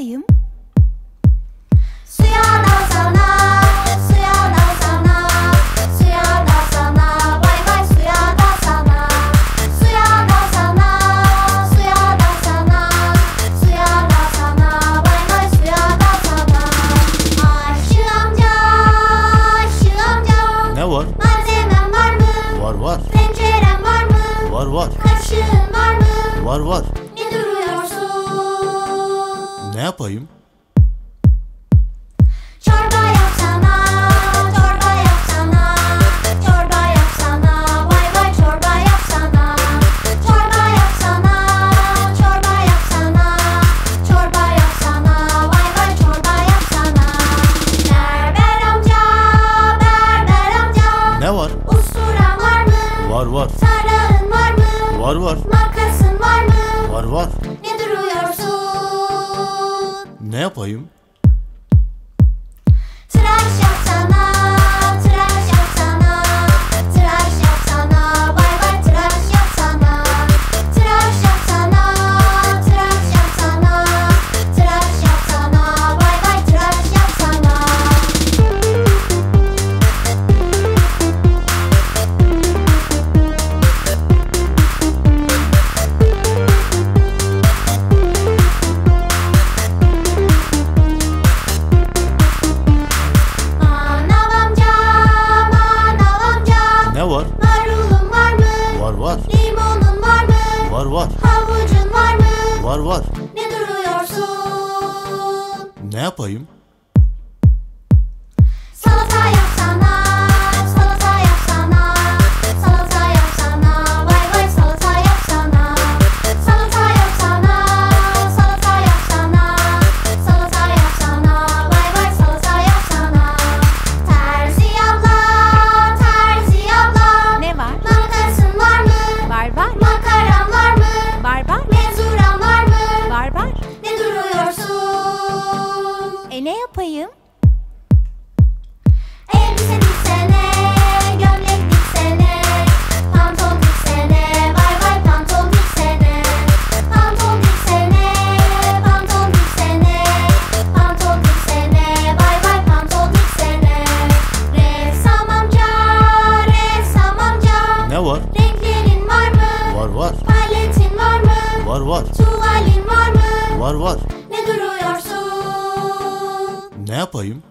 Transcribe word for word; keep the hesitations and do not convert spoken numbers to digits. alayım. Suya dalsana, suya dalsana, suya dalsana, bay bay suya dalsana. Suya dalsana, suya dalsana, suya dalsana, bay bay suya dalsana. Aşçı amca, aşçı amca. Ne var? Malzemen var mı? Var var. Pencerem var mı? Var var. Kaşığın var mı? Var var. Ne duruyorsun? Ne yapayım? Var var. Makasın var mı? Var var. Ne duruyorsun? Ne yapayım? Tıraş yapsana, tıraş yapsana, tıraş yapsana, bay bay tıraş yapsana. Tıraş yapsana, tıraş yapsana, tıraş yapsana, bay bay tıraş yapsana. Limonun var mı? Var var. Havucun var mı? Var var. Ne duruyorsun? Ne yapayım? Salata yapsana, salata yapsana, salata yapsana, bay bay salata yapsana. Salata yapsana, salata yapsana, salata yapsana, bay bay salata yapsana. Terzi abla, terzi abla. Ne var? Makasın var mı? Var var. Makaram var mı? Var var. Mezuram var mı? Var var. Ne duruyorsun? E ne yapayım? Elbise diksene, gömlek diksene, pantol diksene, bay bay pantol diksene. Pantol diksene, pantol diksene, pantol diksene, bay bay pantol diksene. Ressam amca, ressam amca. Ne var? Renklerin var mı? Var var. Paletin var mı? Var var. Tuvalin var mı? Var var. Ne duruyorsun? Ne yapayım?